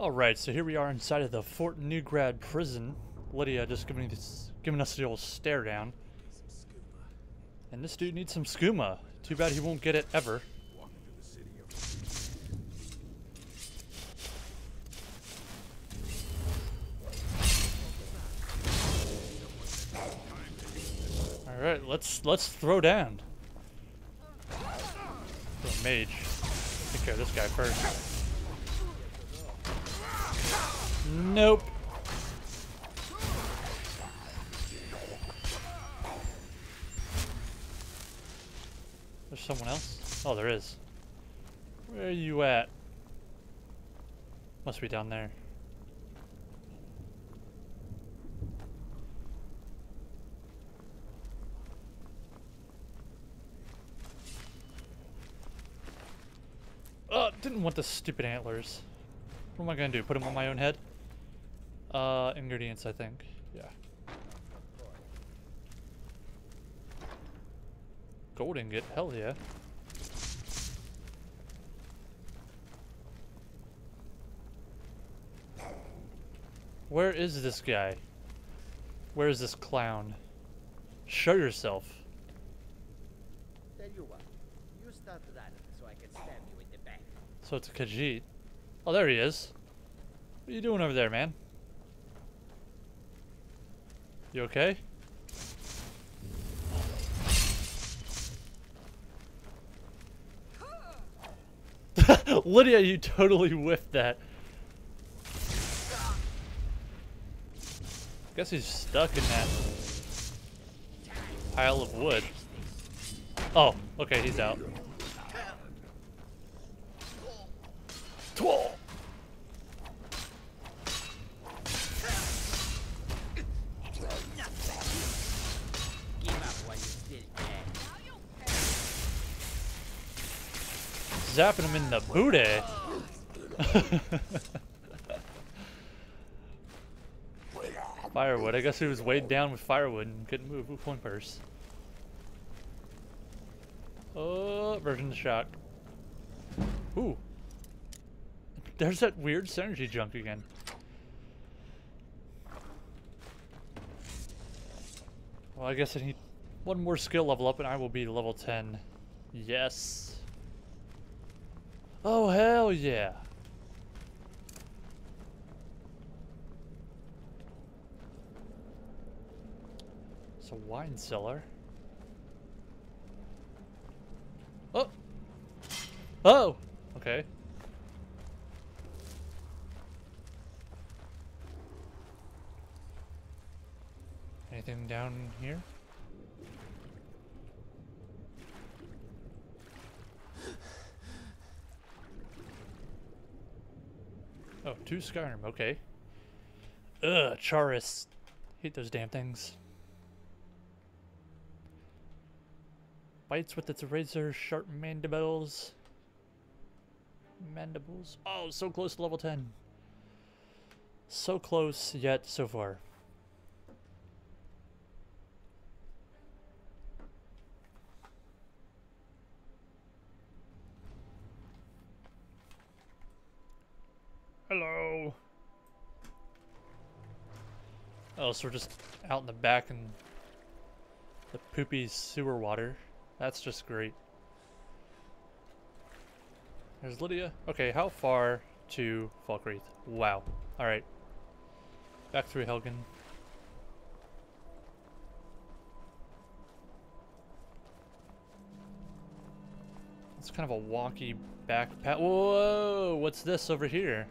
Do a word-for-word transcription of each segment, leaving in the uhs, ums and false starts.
Alright, so here we are inside of the Fort Newgrad Prison. Lydia just giving, this, giving us the old stare down. And this dude needs some skooma. Too bad he won't get it ever. Alright, let's let's throw down. Little mage. Take care of this guy first. Nope. There's someone else? Oh, there is. Where are you at? Must be down there. Didn't want the stupid antlers. What am I gonna do? Put them on my own head? Uh, ingredients, I think. Yeah. Gold ingot. Hell yeah. Where is this guy? Where is this clown? Show yourself. Tell you what. You start running so I can stab you. So it's a Khajiit. Oh, there he is. What are you doing over there, man? You okay? Lydia, you totally whiffed that. Guess he's stuck in that pile of wood. Oh, okay, he's out. Whoa. Zapping him in the booty. Firewood. I guess he was weighed down with firewood and couldn't move. Ooh, coin purse. Oh, version of shock. Ooh. There's that weird synergy junk again. Well, I guess I need one more skill level up and I will be level ten. Yes. Oh, hell yeah. It's a wine cellar. Oh. Oh. Okay. Anything down here? Oh, two Skyrim, okay. Ugh, Charis. Hate those damn things. Bites with its razor sharp mandibles. Mandibles? Oh, so close to level ten. So close, yet so far. Hello. Oh, so we're just out in the back in the poopy sewer water. That's just great. There's Lydia. Okay, how far to Falkreath? Wow. Alright. Back through Helgen. It's kind of a wonky backpack. Whoa! What's this over here?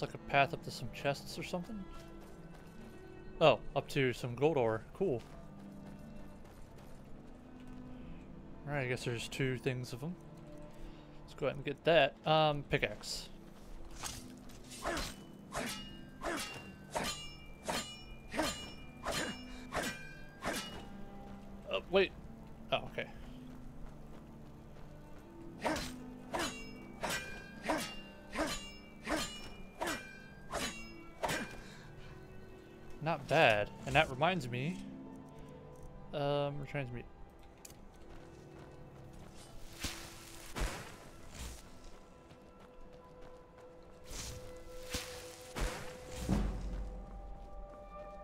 Like a path up to some chests or something? Oh, up to some gold ore. Cool. Alright, I guess there's two things of them. Let's go ahead and get that. Um, pickaxe. Oh, wait. Oh, okay. Not bad. And that reminds me, um, reminds me,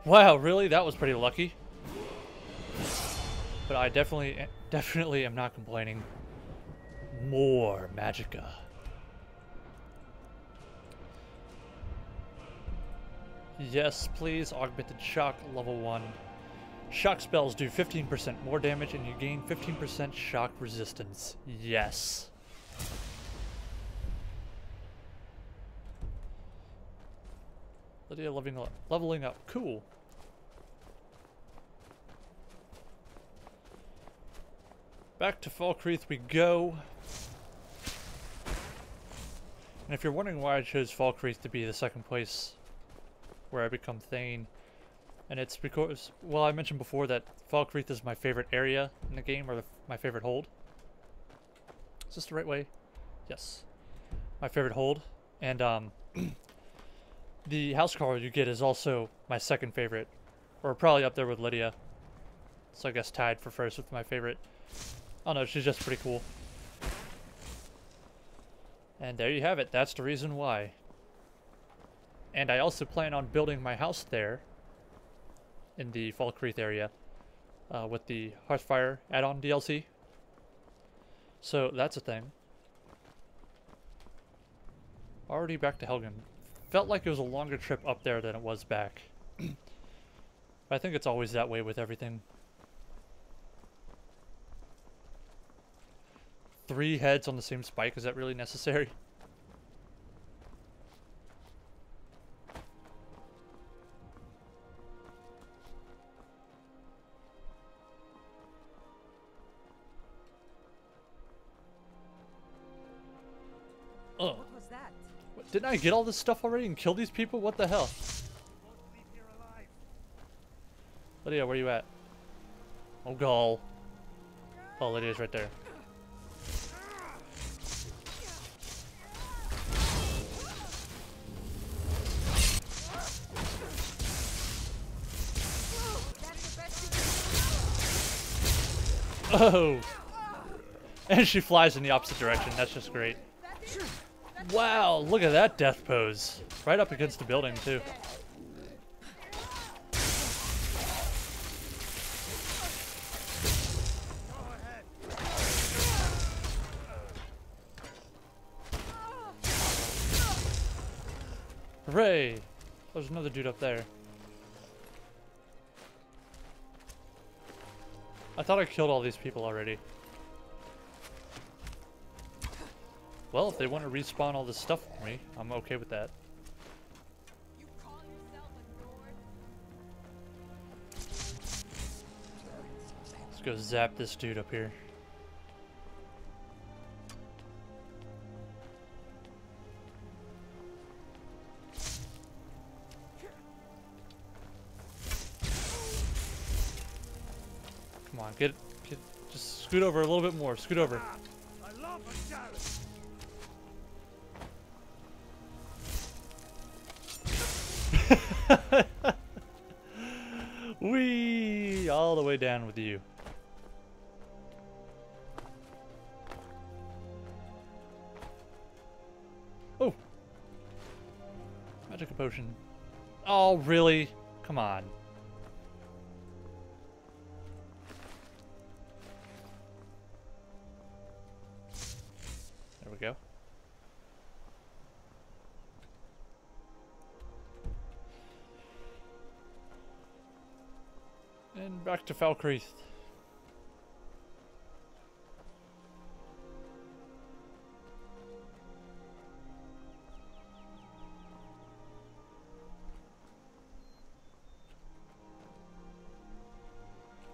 Wow, really? That was pretty lucky. But I definitely, definitely am not complaining. More Magicka. Yes, please. Augmented Shock, level one. Shock spells do fifteen percent more damage and you gain fifteen percent shock resistance. Yes. Lydia leveling up. Leveling up. Cool. Back to Falkreath we go. And if you're wondering why I chose Falkreath to be the second place where I become Thane, and it's because, well, I mentioned before that Falkreath is my favorite area in the game, or the, my favorite hold. Is this the right way? Yes. My favorite hold. And um, the house call you get is also my second favorite, or probably up there with Lydia. So I guess tied for first with my favorite. Oh no, she's just pretty cool. And there you have it. That's the reason why. And I also plan on building my house there in the Falkreath area uh, with the Hearthfire add-on D L C. So that's a thing. Already back to Helgen. Felt like it was a longer trip up there than it was back. But I think it's always that way with everything. Three heads on the same spike, is that really necessary? Oh. What was that? What, didn't I get all this stuff already and kill these people? What the hell? Lydia, where you at? Oh, gol. Oh, Lydia's right there. Oh! And she flies in the opposite direction. That's just great. Wow, look at that death pose. Right up against the building, too. Hooray! There's another dude up there. I thought I killed all these people already. Well, if they want to respawn all this stuff for me, I'm okay with that. You call yourself a lord? Let's go zap this dude up here. Get, get, just scoot over a little bit more. Scoot over. I love a Charis. Wee, all the way down with you. Oh, magic potion. Oh, really? Come on. Go. And back to Falkreath.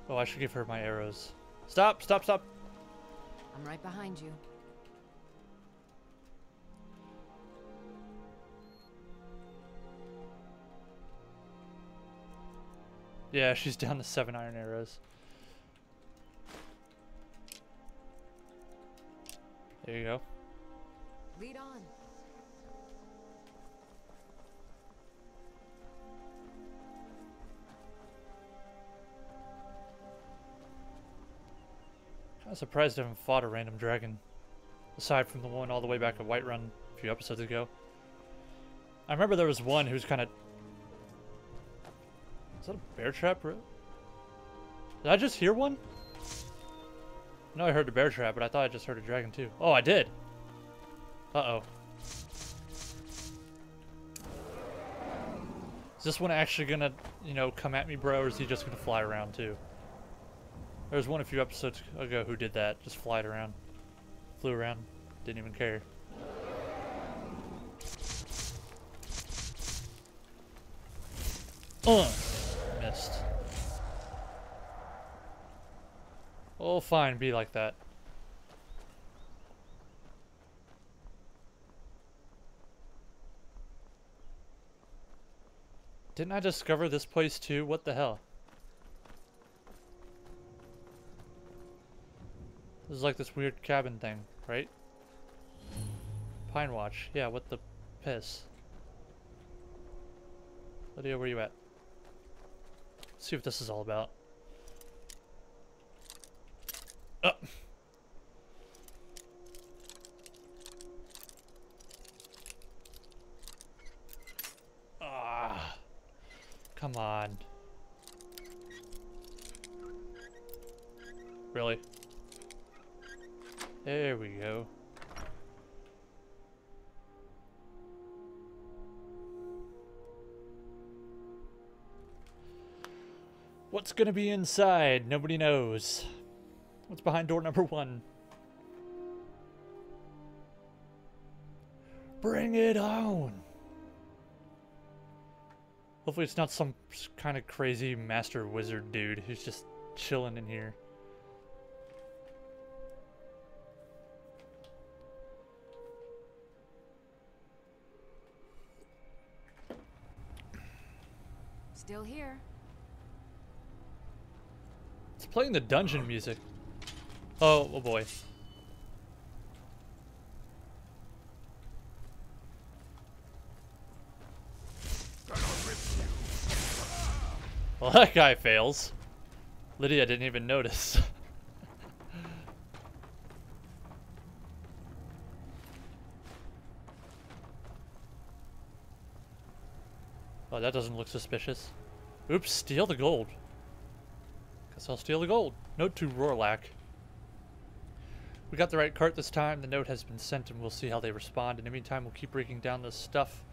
Oh, I should give her my arrows. Stop, stop, stop. I'm right behind you. Yeah, she's down to seven iron arrows. There you go. Lead on. I'm surprised I haven't fought a random dragon. Aside from the one all the way back at Whiterun a few episodes ago. I remember there was one who's kind of Is that a bear trap, bro? Did I just hear one? No, I heard the bear trap, but I thought I just heard a dragon too. Oh, I did. Uh-oh. Is this one actually gonna, you know, come at me, bro, or is he just gonna fly around too? There was one a few episodes ago who did that. Just flied around. Flew around. Didn't even care. Uh, missed. Oh, fine. Be like that. Didn't I discover this place too? What the hell? This is like this weird cabin thing, right? Pine Watch. Yeah, what the piss? Lydia, where you at? Let's see what this is all about. Oh. Ah. Come on. Really? There we go. What's gonna be inside? Nobody knows. What's behind door number one? Bring it on! Hopefully it's not some kind of crazy master wizard dude who's just chilling in here. Still here. It's playing the dungeon music. Oh, oh boy. Well, that guy fails. Lydia didn't even notice. Oh, that doesn't look suspicious. Oops, steal the gold. Guess I'll steal the gold. Note to Rorlak. We got the right cart this time. The note has been sent and we'll see how they respond. In the meantime, we'll keep breaking down this stuff.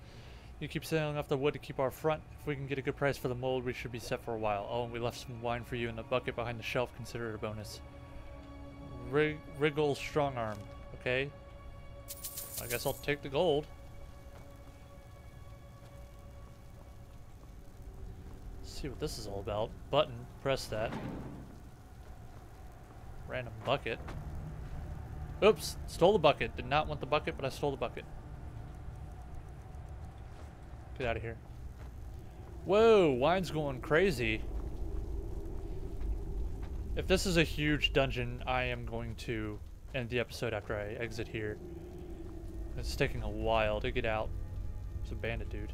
You keep sailing off the wood to keep our front. If we can get a good price for the mold, we should be set for a while. Oh, and we left some wine for you in the bucket behind the shelf. Consider it a bonus. Rig Riggel Strongarm. Okay. I guess I'll take the gold. See what this is all about. Button, press that. Random bucket. Oops, stole the bucket. Did not want the bucket, but I stole the bucket. Get out of here. Whoa, wine's going crazy. If this is a huge dungeon, I am going to end the episode after I exit here. It's taking a while to get out. There's a bandit dude.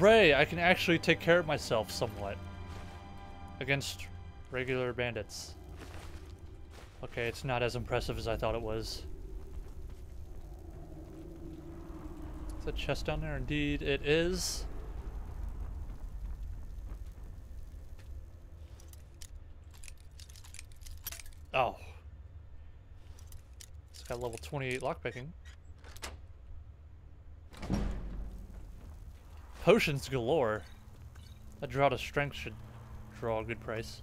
Hooray! I can actually take care of myself somewhat against regular bandits. Okay, it's not as impressive as I thought it was. Is that chest down there? Indeed it is. Oh. It's got level twenty-eight lockpicking. Potions galore. A draught of strength should draw a good price.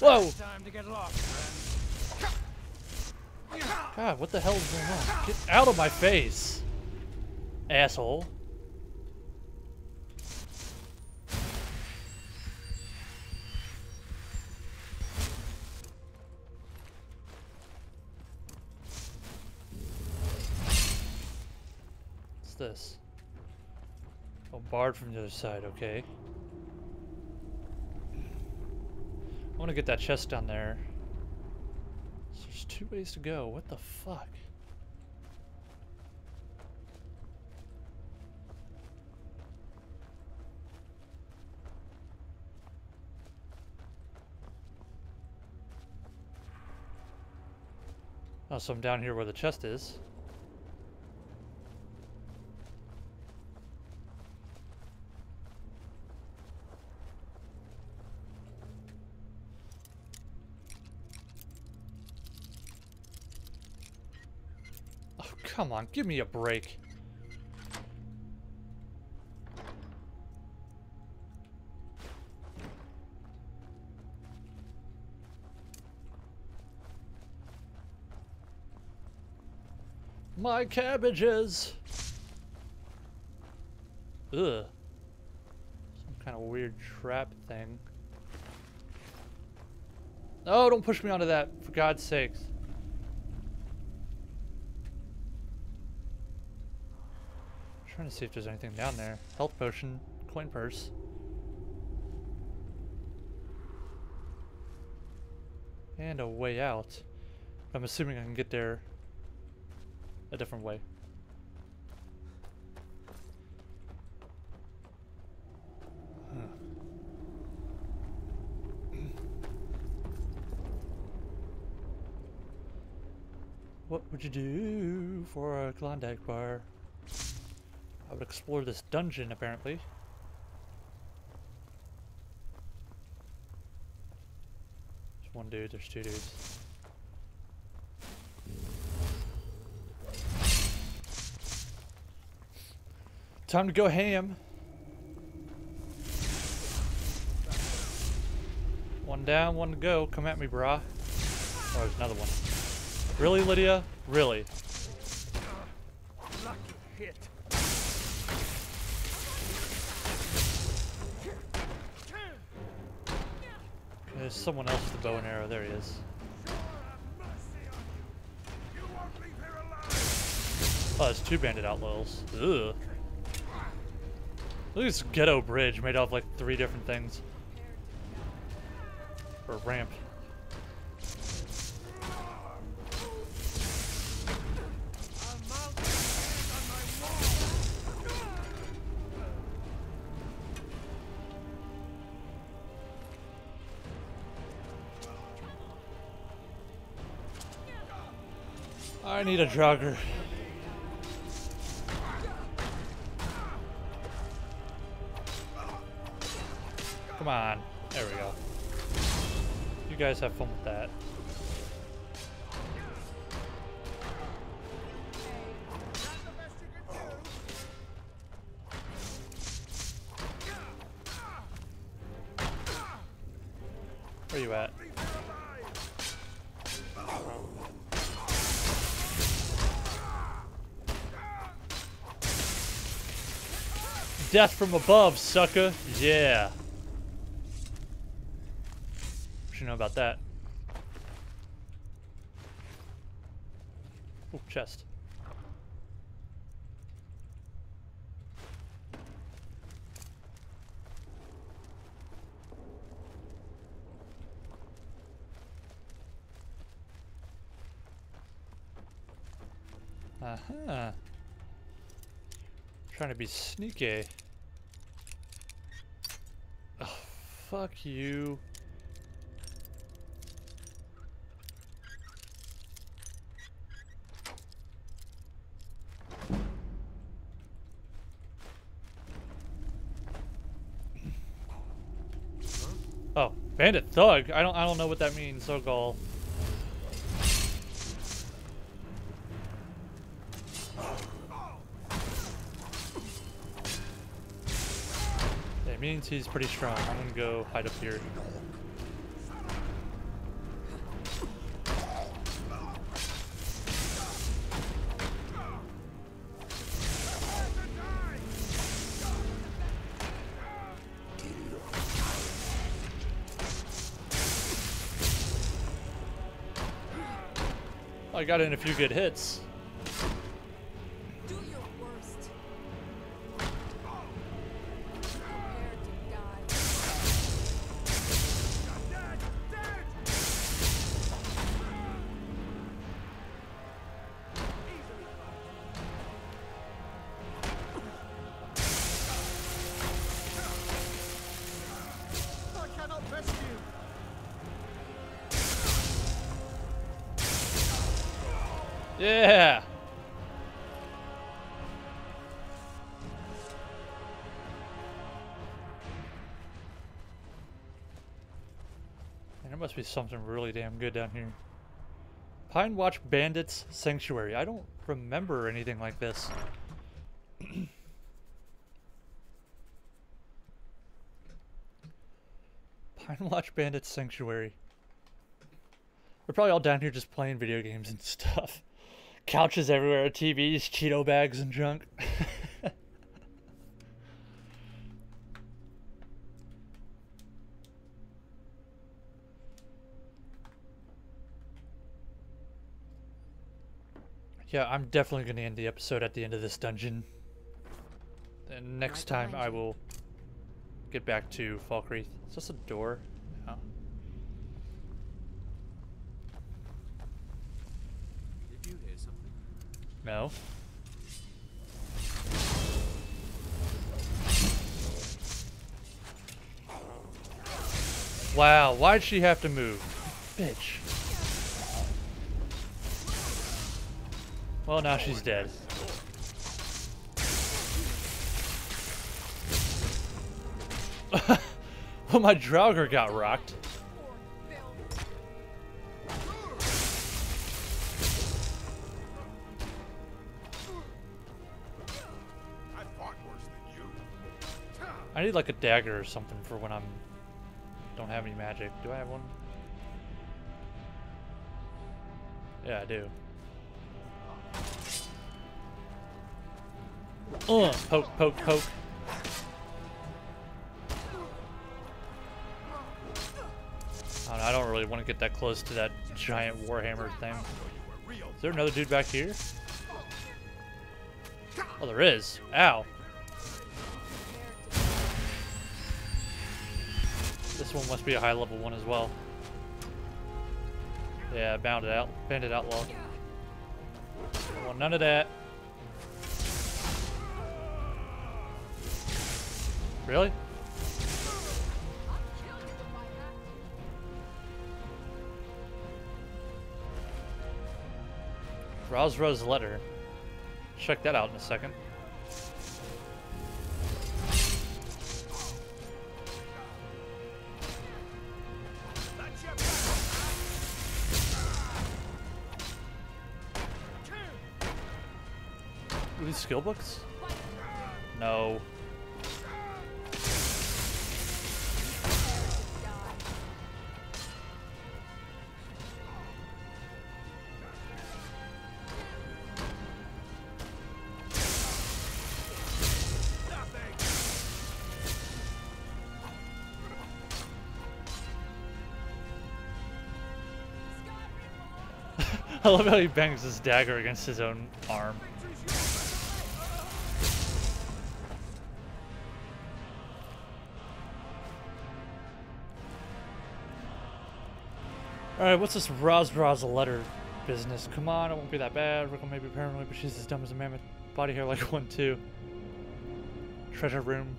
Whoa! Time to get lost, God, what the hell is going on? Get out of my face, asshole! This? Oh, barred from the other side, okay. I want to get that chest down there. So there's two ways to go. What the fuck? Oh, so I'm down here where the chest is. Oh, come on, give me a break. My cabbages! Ugh. Some kind of weird trap thing. Oh, don't push me onto that, for God's sakes. I'm trying to see if there's anything down there. Health potion, coin purse. And a way out. I'm assuming I can get there a different way. Huh. What would you do for a Klondike bar? I would explore this dungeon, apparently. There's one dude, there's two dudes. Time to go ham. One down, one to go. Come at me, brah. Oh, there's another one. Really, Lydia? Really? Lucky hit. There's someone else with the bow and arrow. There he is. Oh, there's two bandit outlaws. Ugh. Look at this ghetto bridge made out of like three different things. Or ramp. I need a Draugr. Come on. There we go. You guys have fun with that. Where are you at? Death from above, sucker. Yeah. You know about that. Oh, chest. Uh-huh. Trying to be sneaky. Oh, fuck you. Bandit thug? I don't I don't know what that means, Zogal. It means he's pretty strong. I'm gonna go hide up here. I got in a few good hits. Do your worst. I cannot rescue. Yeah! There must be something really damn good down here. Pine Watch Bandits Sanctuary. I don't remember anything like this. Pine Watch Bandits Sanctuary. We're probably all down here just playing video games and stuff. Couches everywhere, T Vs, Cheeto bags, and junk. Yeah, I'm definitely going to end the episode at the end of this dungeon. And next time I will get back to Falkreath. Is this a door? No. Did you hear something? No. Wow, why'd she have to move? Bitch. Well, now she's dead. Well, my Draugr got rocked. I need like a dagger or something for when I'm don't have any magic. Do I have one? Yeah, I do. Uh, poke, poke, poke. I don't, know, I don't really want to get that close to that giant warhammer thing. Is there another dude back here? Oh, there is. Ow. This one must be a high level one as well. Yeah, bound it out. Bandit outlaw. Don't want none of that. Really? Rosra's letter. Check that out in a second. Are these skill books? No. I love how he bangs his dagger against his own arm. Alright, what's this Rosra's letter business? Come on, it won't be that bad. Rickle may be paranoid, but she's as dumb as a mammoth. Body hair like one, too. Treasure room.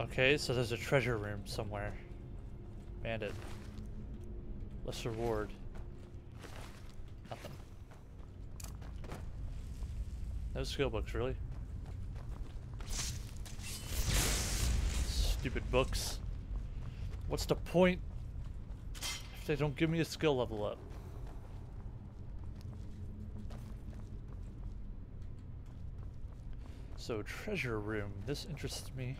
Okay, so there's a treasure room somewhere. Bandit. Let's reward. Nothing. No skill books, really? Stupid books. What's the point if they don't give me a skill level up? So, treasure room. This interests me.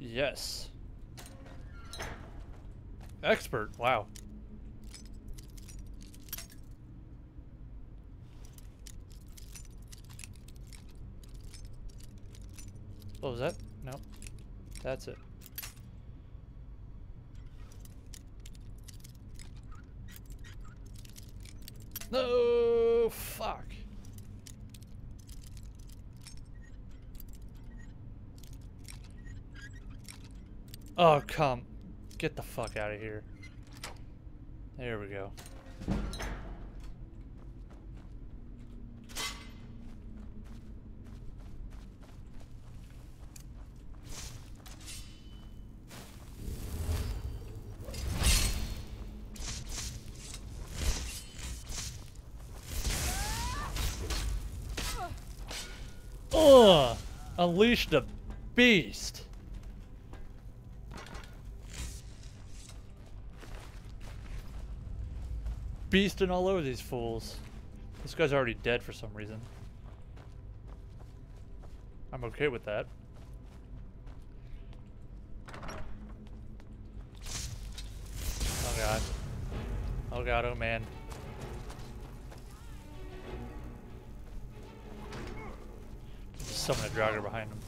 Yes. Expert, wow. What was that? No. That's it. No, fuck. Oh, come. Get the fuck out of here. There we go. Unleash the beast. Beasting all over these fools. This guy's already dead for some reason. I'm okay with that. Oh god. Oh god, oh man. Summon a Draugr behind him.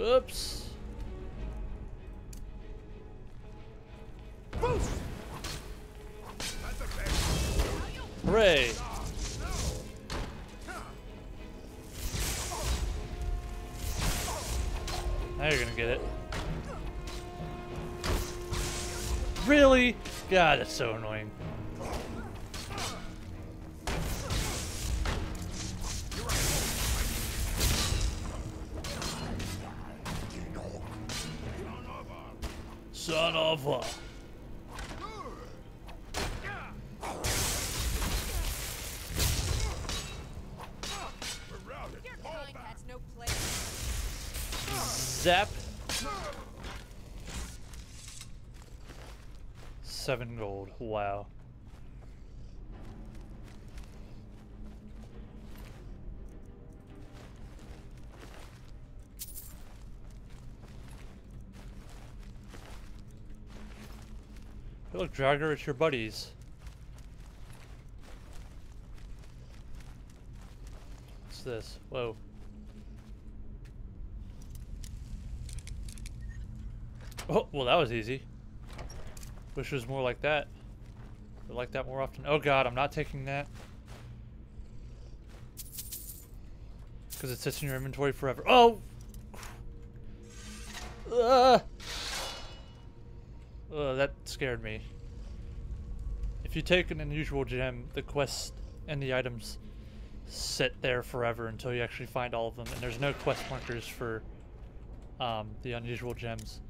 Oops. Hooray! Now you're gonna get it. Really? God, it's so annoying. Son of a... Zap. Seven gold. Wow. Hey, look, Draugr, it's your buddies. What's this? Whoa. Oh, well, that was easy. Wish it was more like that. I like that more often. Oh god, I'm not taking that. Because it sits in your inventory forever. Oh! Uh, uh, that scared me. If you take an unusual gem, the quest and the items sit there forever until you actually find all of them. And there's no quest markers for um, the unusual gems.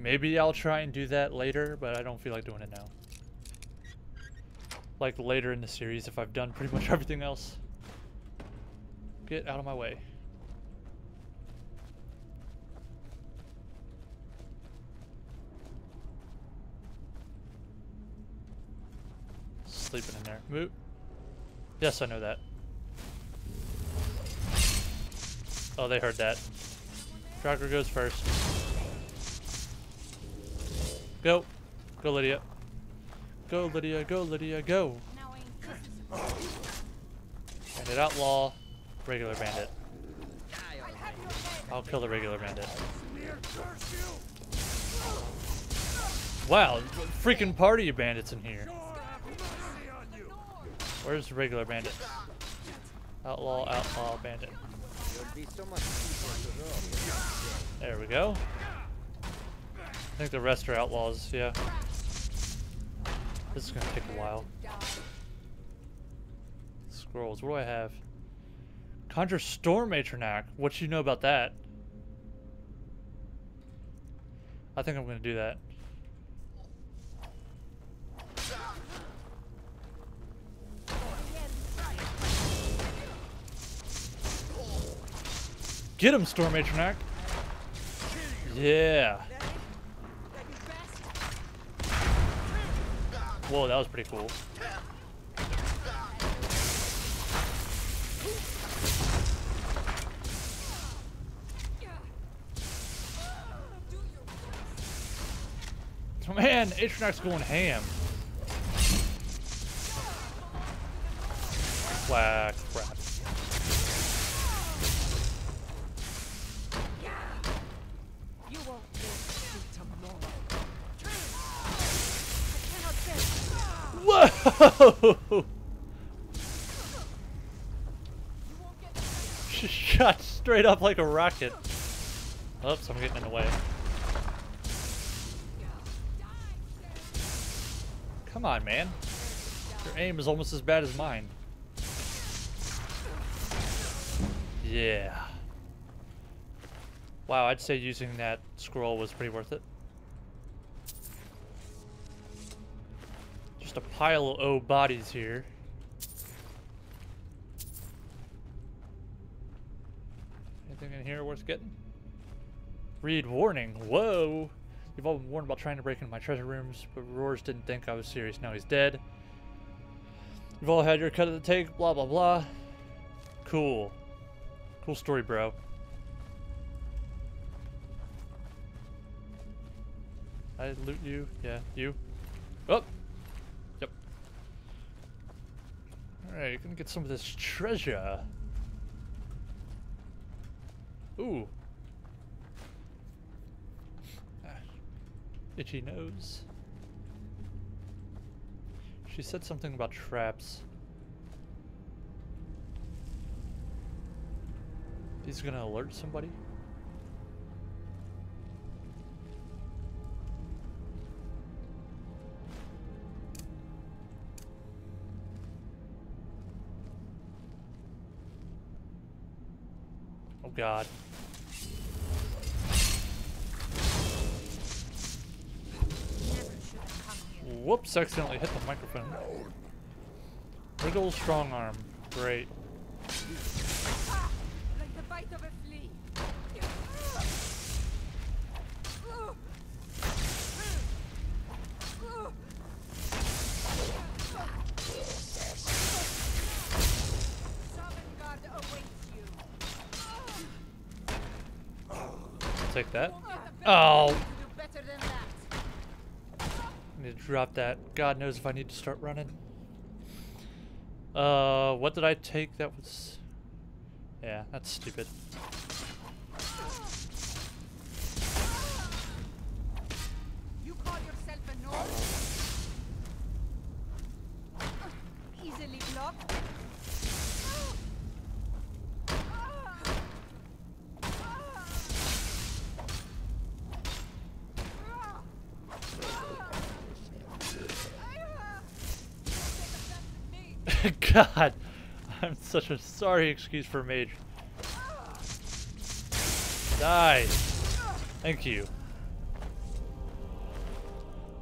Maybe I'll try and do that later, but I don't feel like doing it now. Like later in the series if I've done pretty much everything else. Get out of my way. Sleeping in there. Move. Yes, I know that. Oh, they heard that. Draugr goes first. Go. Go, Lydia. Go, Lydia. Go, Lydia. Go. Bandit outlaw. Regular bandit. I'll kill the regular bandit. Wow. Freaking party of bandits in here. Where's the regular bandit? Outlaw, outlaw, bandit. There we go. I think the rest are outlaws, yeah. This is gonna take a while. Scrolls, what do I have? Conjure Storm Matronach. What do you know about that? I think I'm gonna do that. Get him, Storm Matronach! Yeah! Whoa, that was pretty cool. Man, Atronach's going ham. Wow, crap. She shot straight up like a rocket. Oops, I'm getting in the way. Come on, man. Your aim is almost as bad as mine. Yeah. Wow, I'd say using that scroll was pretty worth it. Just a pile of O bodies here. Anything in here worth getting? Read warning. Whoa! You've all been warned about trying to break into my treasure rooms, but Roars didn't think I was serious. Now he's dead. You've all had your cut of the take, blah, blah, blah. Cool. Cool story, bro. I loot you. Yeah, you. Oh! Yep. Alright, you're gonna get some of this treasure. Ooh. Ah. Itchy nose. She said something about traps. He's gonna alert somebody? Oh god. Whoops, accidentally hit the microphone. Riggel Strongarm. Great. Ah, like the bite of a flea. Guard awaits you. Take that. Oh! To drop that. God knows if I need to start running. Uh, what did I take? That was... Yeah, that's stupid. You call yourself a Norse? Easily blocked. God, I'm such a sorry excuse for mage. Die. Thank you.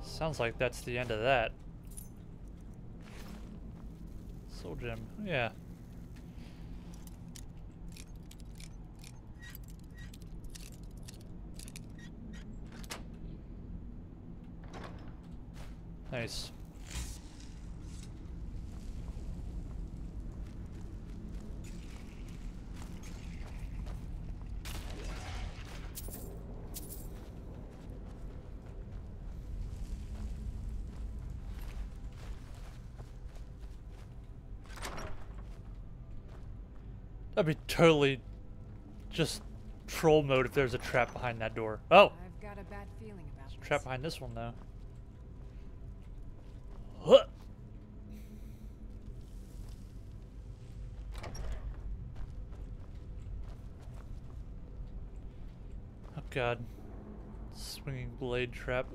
Sounds like that's the end of that. Soul gem, yeah. Nice. That'd be totally just troll mode if there's a trap behind that door. Oh! I've got a bad feeling about this. Trap behind this one, though. Huh. Oh god. Swinging blade trap.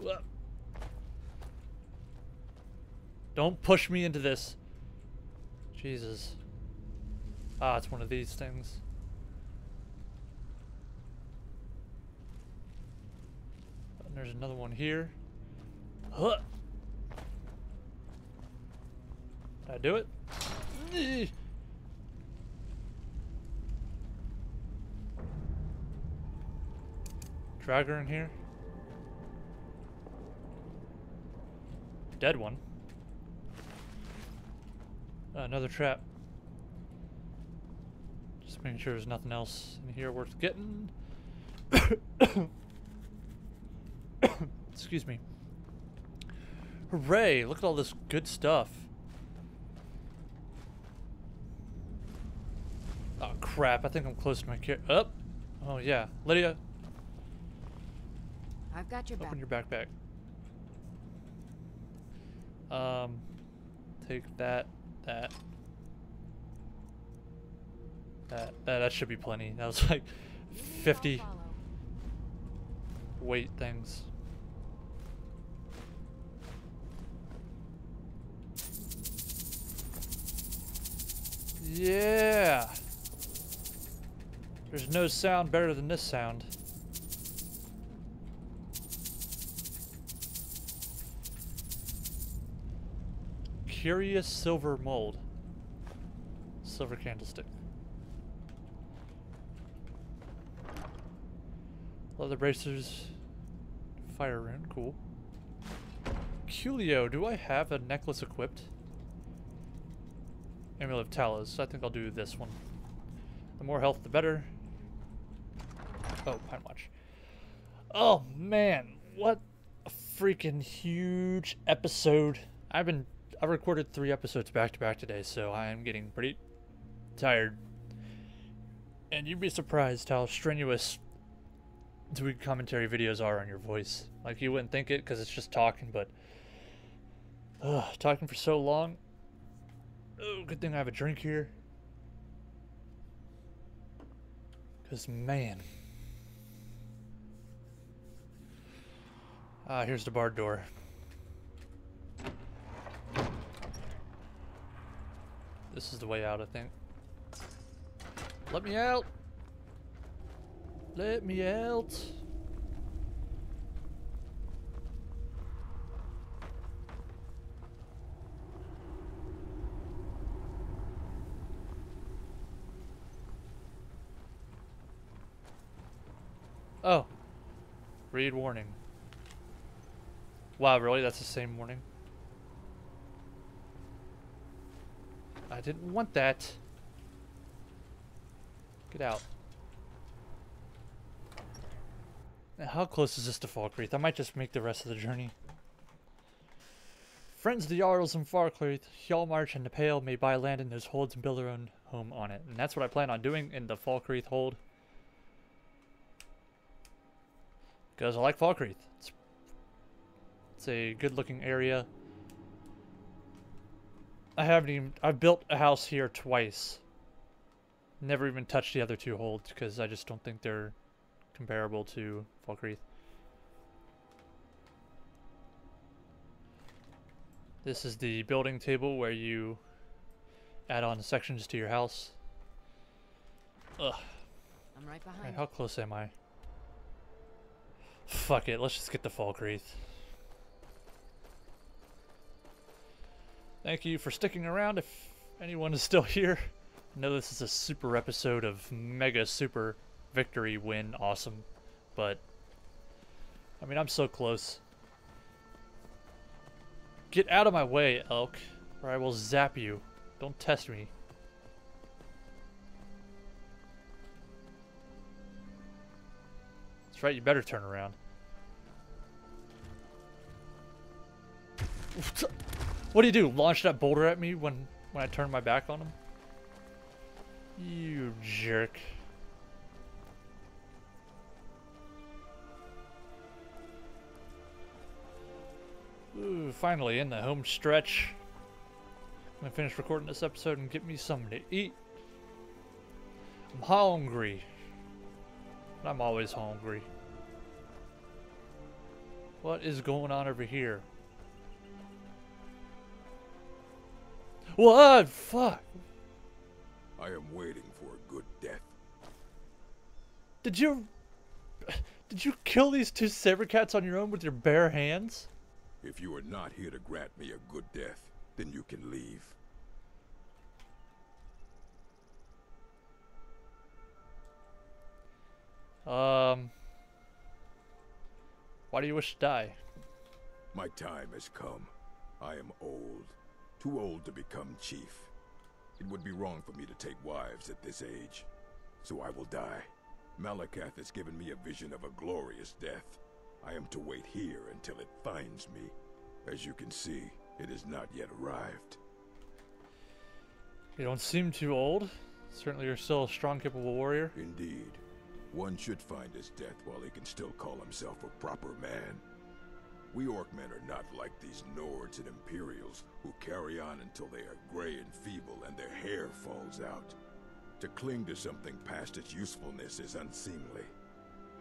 Don't push me into this. Jesus. Ah, it's one of these things. And there's another one here. Huh. Did I do it? Ugh. Draugr in here. Dead one. Uh, another trap. Just making sure there's nothing else in here worth getting. Excuse me. Hooray! Look at all this good stuff. Oh crap, I think I'm close to my car- Up. Oh. oh yeah. Lydia. I've got your Open back. your backpack. Um take that, that. That, that, that should be plenty. That was like fifty weight things. Yeah! There's no sound better than this sound. Curious silver mold. Silver candlestick. Leather bracers, fire rune, cool. Culio, do I have a necklace equipped? Amulet of Talos, I think I'll do this one. The more health, the better. Oh, Pine Watch. Oh, man, what a freaking huge episode. I've been, I've recorded three episodes back to back today, so I am getting pretty tired. And you'd be surprised how strenuous doing commentary videos are on your voice. Like, you wouldn't think it because it's just talking, but uh, talking for so long. Oh, good thing I have a drink here. Because, man. Ah, here's the barred door. This is the way out, I think. Let me out! Let me out! Oh. Read warning. Wow, really? That's the same warning? I didn't want that. Get out. Now, how close is this to Falkreath? I might just make the rest of the journey. Friends of the Jarls in Falkreath, Hjalmarch and the Pale may buy land in those holds and build their own home on it. And that's what I plan on doing in the Falkreath hold. Because I like Falkreath. It's, it's a good looking area. I haven't even... I've built a house here twice. Never even touched the other two holds because I just don't think they're comparable to Falkreath. This is the building table where you add on sections to your house. Ugh. I'm right behind. Right, how close am I? Fuck it, let's just get to Falkreath. Thank you for sticking around if anyone is still here. I know this is a super episode of mega super victory win awesome, but I mean, I'm so close. Get out of my way, elk, or I will zap you. Don't test me. That's right, you better turn around. What do you do? Launch that boulder at me when, when I turn my back on him? You jerk. Ooh, finally in the home stretch. I'm gonna finish recording this episode and get me something to eat. I'm hungry. I'm always hungry. What is going on over here? What? Fuck. I am waiting for a good death. Did you... Did you kill these two sabercats on your own with your bare hands? If you are not here to grant me a good death, then you can leave. Um... Why do you wish to die? My time has come. I am old. Too old to become chief. It would be wrong for me to take wives at this age, so I will die. Malakath has given me a vision of a glorious death. I am to wait here until it finds me. As you can see, it has not yet arrived. You don't seem too old. Certainly you're still a strong, capable warrior. Indeed. One should find his death while he can still call himself a proper man. We Orc men are not like these Nords and Imperials who carry on until they are gray and feeble and their hair falls out. To cling to something past its usefulness is unseemly.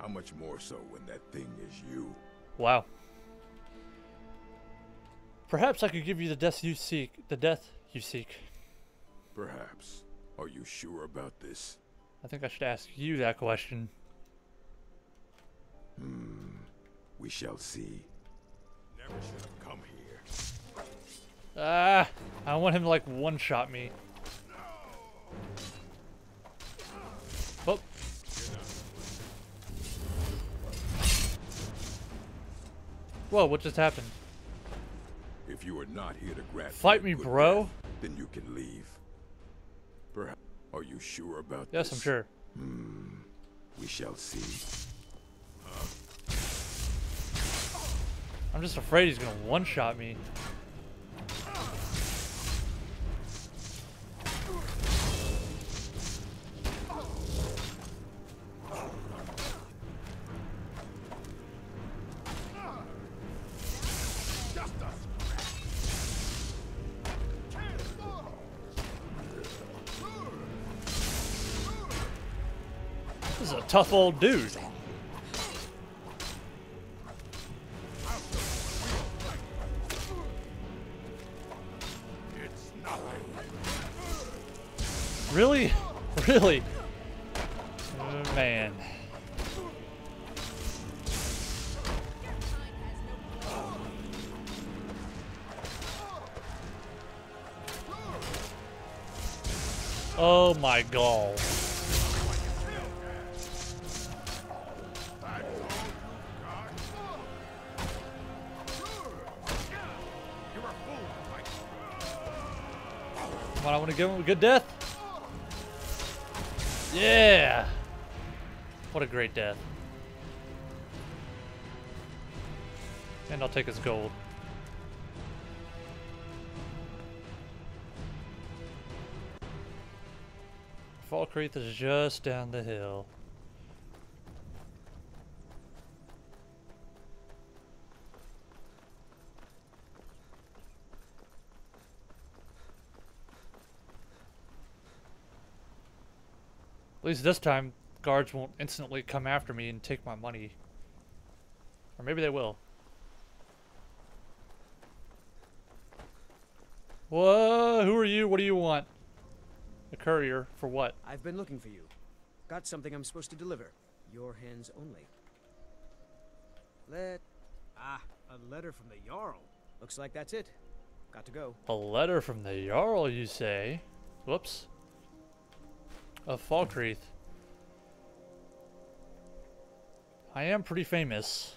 How much more so when that thing is you? Wow. Perhaps I could give you the death you seek. The death you seek. Perhaps. Are you sure about this? I think I should ask you that question. Hmm. We shall see. Never should have come here. Ah! I want him to like one-shot me. Oh. Whoa, what just happened? If you are not here to grant fight me, bro, death, then you can leave. Perhaps. Are you sure about yes, this? Yes, I'm sure. Hmm. We shall see. Uh. I'm just afraid he's gonna one-shot me. This is a tough old dude. Really? Really? Oh, man. Oh my god. Come on, I want to give him a good death. Yeah! What a great death. And I'll take his gold. Falkreath is just down the hill. At least this time, guards won't instantly come after me and take my money. Or maybe they will. Whoa, who are you? What do you want? A courier for what? I've been looking for you. Got something I'm supposed to deliver. Your hands only. Let... Ah, a letter from the Jarl. Looks like that's it. Got to go. A letter from the Jarl, you say? Whoops. Of Falkreath. I am pretty famous.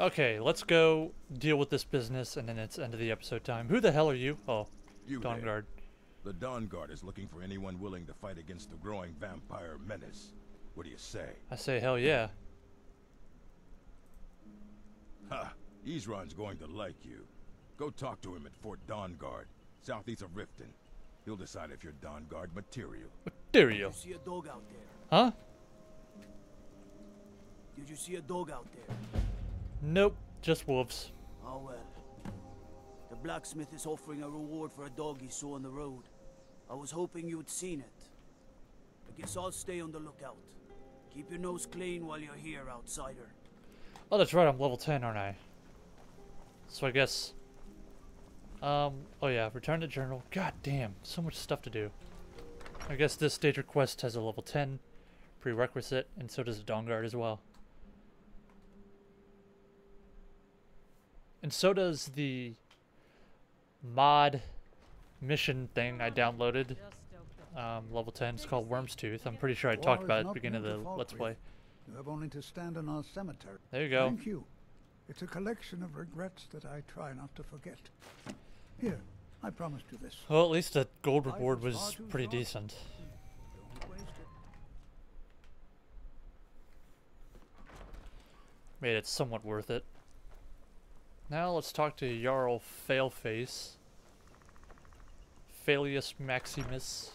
Okay, let's go deal with this business and then it's end of the episode time. Who the hell are you? Oh, you Dawnguard. The Dawnguard is looking for anyone willing to fight against the growing vampire menace. What do you say? I say hell yeah. Ha! Izran's going to like you. Go talk to him at Fort Dawnguard, southeast of Riften. He'll decide if you're Dawnguard material. Material. Did you see a dog out there? Huh? Did you see a dog out there? Nope, just wolves. Oh well. The blacksmith is offering a reward for a dog he saw on the road. I was hoping you'd seen it. I guess I'll stay on the lookout. Keep your nose clean while you're here, outsider. Oh, that's right. I'm level ten, aren't I? So I guess, um, oh yeah, return to journal. God damn, so much stuff to do. I guess this stage request has a level ten prerequisite, and so does the Dawnguard as well. And so does the mod mission thing I downloaded, um, level ten. It's called Worm's Tooth. I'm pretty sure I talked about it at the beginning of the Let's Play. You have only to stand in our cemetery. There you go. Thank you. It's a collection of regrets that I try not to forget. Here, I promised you this. Well, at least the gold reward was pretty decent. Made it somewhat worth it. Now let's talk to Jarl Failface. Failius Maximus.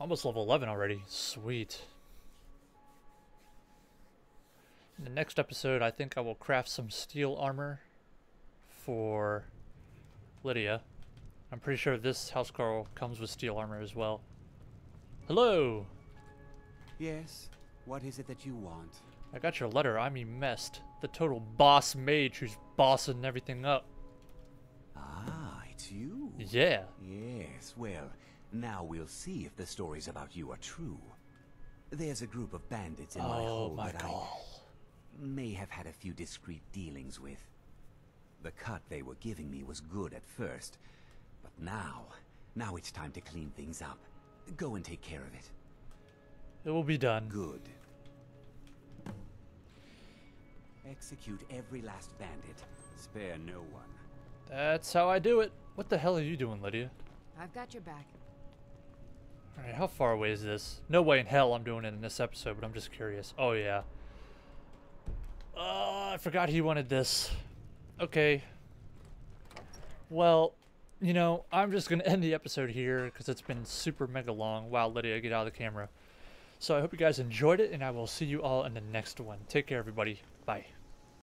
Almost level eleven already. Sweet. In the next episode, I think I will craft some steel armor for Lydia. I'm pretty sure this housecarl comes with steel armor as well. Hello! Yes, what is it that you want? I got your letter. I'm Emest, the total boss mage who's bossing everything up. Ah, it's you. Yeah. Yes, well, now we'll see if the stories about you are true. There's a group of bandits in oh, my home my that God. I... may have had a few discreet dealings with. The cut they were giving me was good at first, Now, now it's time to clean things up. Go and take care of it. It will be done. Good. Execute every last bandit. Spare no one. That's how I do it. What the hell are you doing, Lydia? I've got your back. Alright, how far away is this? No way in hell I'm doing it in this episode, but I'm just curious. Oh, yeah. Oh, I forgot he wanted this. Okay. Well, you know, I'm just going to end the episode here because it's been super mega long. Wow, Lydia, get out of the camera. So I hope you guys enjoyed it, and I will see you all in the next one. Take care, everybody. Bye.